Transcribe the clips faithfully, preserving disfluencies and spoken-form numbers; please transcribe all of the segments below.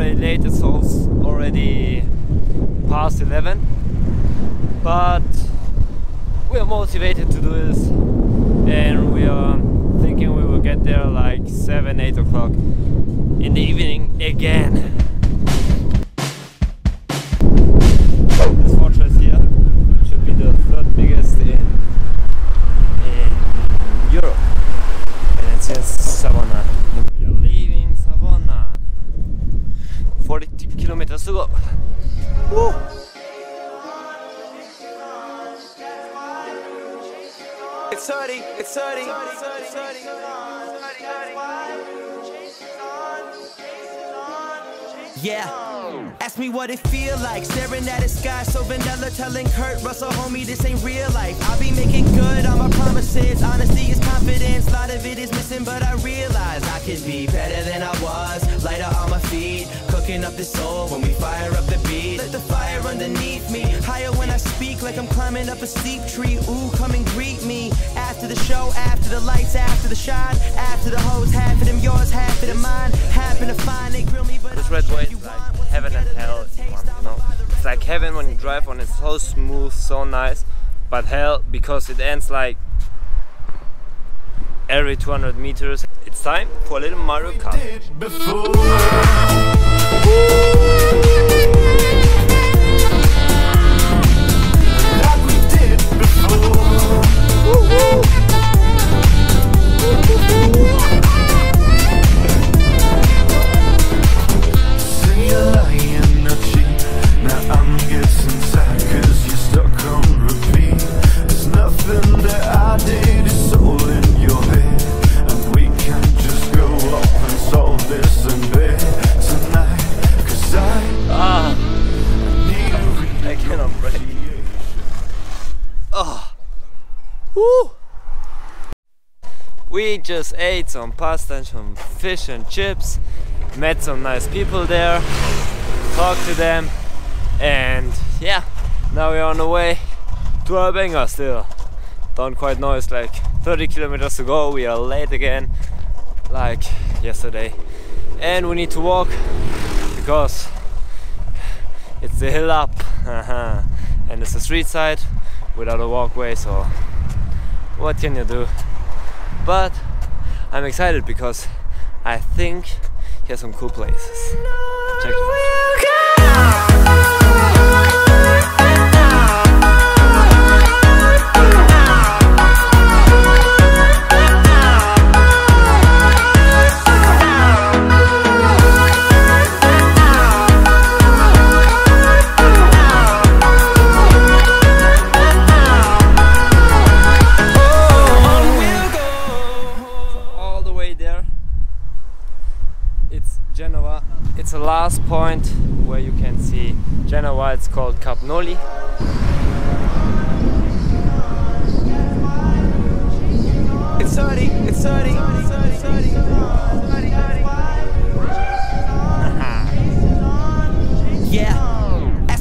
already late, it's already past eleven, but we are motivated to do this and we are thinking we will get there like seven, eight o'clock in the evening again. Kilometers to go. Woo. It's thirty, it's thirty, it's thirty, it's thirty, it's yeah. Ask me what it feel like, staring at the sky so vanilla, telling Kurt Russell, homie, this ain't real life. I'll be making good on my promises, honesty is confidence, a lot of it is missing, but I realize I could be better than I was, lighter on my feet, cooking up the soul when we fire up the beat. Let the fire underneath me, higher when I speak, like I'm climbing up a steep tree, ooh, come and greet me. After the show, after the lights, after the shine, after the hoes, half of them yours, half of them mine, happen to find they grill me, but this red boy is like heaven and hell, you know. It's like heaven when you drive on, it's so smooth, so nice, but hell because it ends like every two hundred meters. It's time for a little Mario Kart. We just ate some pasta and some fish and chips, met some nice people there, talked to them, and yeah, now we're on the way to Albenga still. Don't quite know, it's like thirty kilometers to go, we are late again, like yesterday. And we need to walk, because it's the hill up, and it's a street side without a walkway, so what can you do? But I'm excited because I think here's some cool places. Check it out. Genoa. It's the last point where you can see Genoa. It's called Cap Noli. It's thirty. It's thirty. It's thirty. Yeah.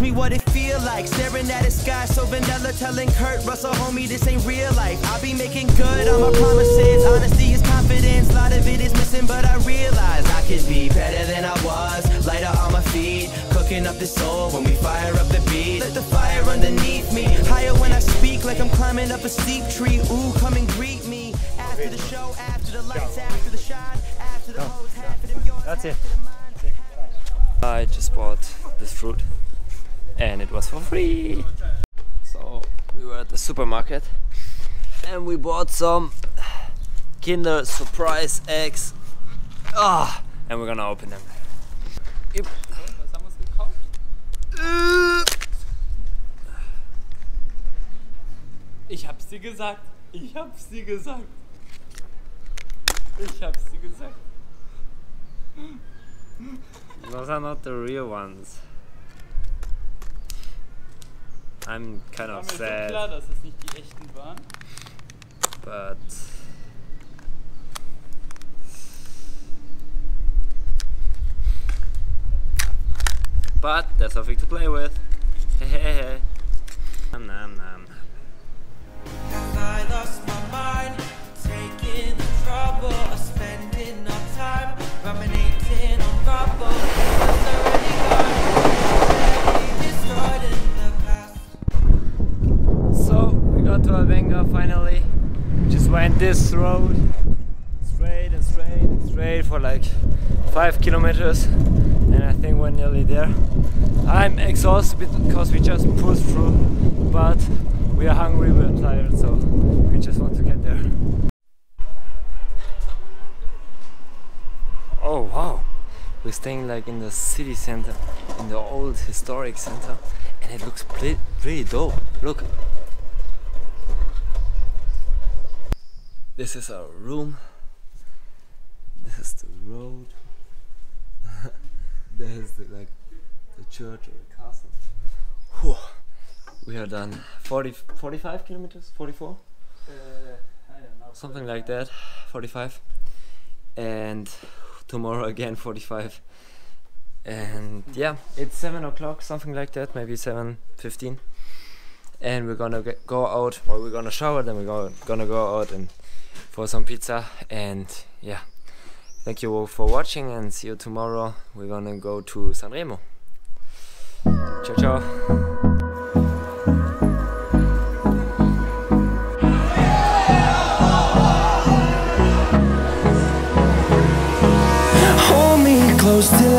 Me what it feel like, staring at the sky so vanilla, telling Kurt Russell, homie, this ain't real life. I'll be making good on my promises, honesty is confidence, a lot of it is missing, but I realize I could be better than I was, lighter on my feet, cooking up the soul when we fire up the beat. Let the fire underneath me, higher when I speak, like I'm climbing up a steep tree, ooh, come and greet me. After the show, after the lights, after the shine, after the hoes, half of them yours, half of them mine. I just bought this fruit and it was for free. So we were at the supermarket and we bought some Kinder Surprise eggs. Ah, and we're gonna open them. Yep. Ich hab's dir gesagt. Ich hab's dir gesagt. Ich hab's dir gesagt. Those are not the real ones. I'm kind of sad. Klar, dass es nicht die echten waren. But But there's something to play with. Hehehe. Nom nom nom. I lost my mind, taking the trouble of spending our time, ruminating on rubble. finally. Just went this road straight and straight and straight for like five kilometers, and I think we're nearly there. I'm exhausted because we just pushed through, but we are hungry, we're tired, so we just want to get there. Oh wow, we're staying like in the city center, in the old historic center, and it looks pretty, pretty dope. Look! This is our room. This is the road. There's the, like the church or the castle. Whew. We are done. forty, forty-five kilometers? forty-four? Uh, I don't know. Something like that. forty-five. And tomorrow again forty-five. And yeah, it's seven o'clock, something like that, maybe seven fifteen, and we're gonna get, go out, or we're gonna shower, then we're gonna, gonna go out and for some pizza. And yeah, thank you all for watching, and see you tomorrow. We're gonna go to Sanremo. Ciao ciao. Close till